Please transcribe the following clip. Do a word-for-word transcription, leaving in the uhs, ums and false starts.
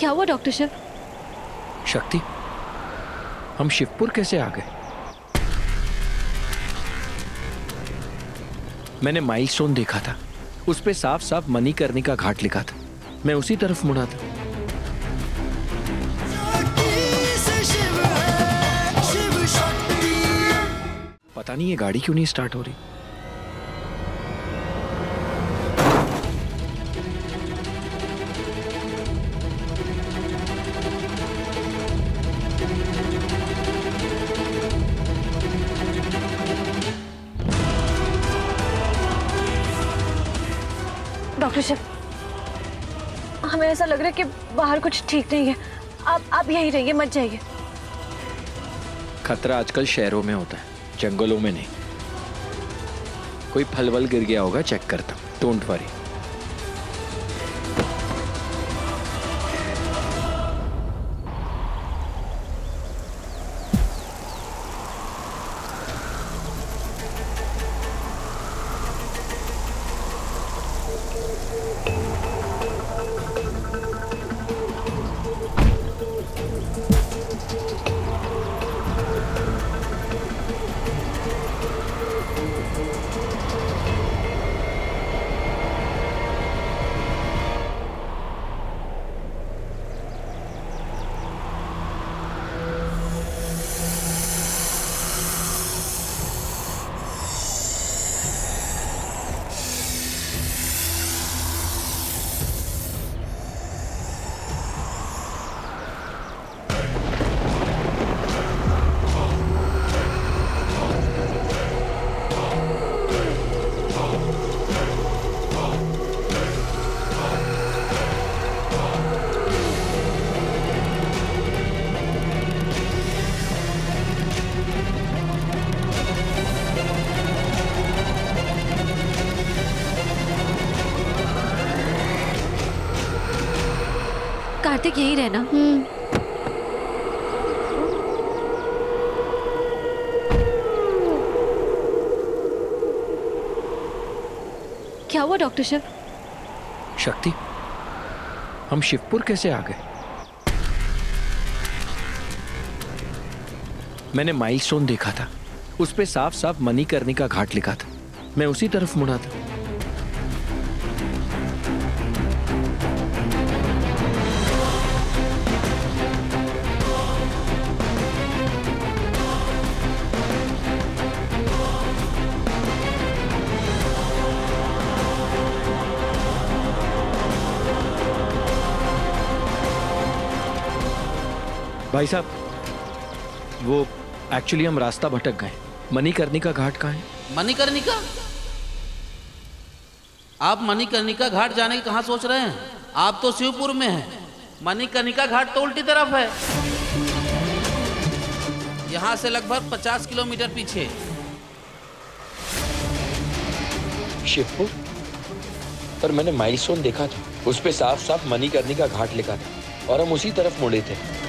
क्या हुआ डॉक्टर शिव? शक्ति, हम शिवपुर कैसे आ गए? मैंने माइलस्टोन देखा था, उस पे साफ साफ मणिकर्णिका घाट लिखा था। मैं उसी तरफ मुड़ा था। पता नहीं ये गाड़ी क्यों नहीं स्टार्ट हो रही। डॉक्टर शिव, हमें ऐसा लग रहा है कि बाहर कुछ ठीक नहीं है। आप आप यहीं रहिए, मत जाइए। खतरा आजकल शहरों में होता है, जंगलों में नहीं। कोई फल वल गिर गया होगा, चेक करता हूँ। Don't worry. कार्तिक, यही रहना। हम्म। क्या हुआ डॉक्टर शिव? शक्ति, हम शिवपुर कैसे आ गए? मैंने माइलस्टोन देखा था, उस पे साफ साफ मणिकर्णिका घाट लिखा था। मैं उसी तरफ मुड़ा था। भाई साहब, वो एक्चुअली हम रास्ता भटक गए। मणिकर्णिका घाट कहाँ है? मणिकर्णिका? आप मणिकर्णिका घाट जाने की कहाँ सोच रहे हैं? आप तो शिवपुर में हैं। मणिकर्णिका घाट तो उल्टी तरफ है, यहाँ से लगभग पचास किलोमीटर पीछे। शिवपुर? पर मैंने माइलस्टोन देखा था, उस पे साफ साफ मणिकर्णिका घाट लिखा था और हम उसी तरफ मुड़े थे।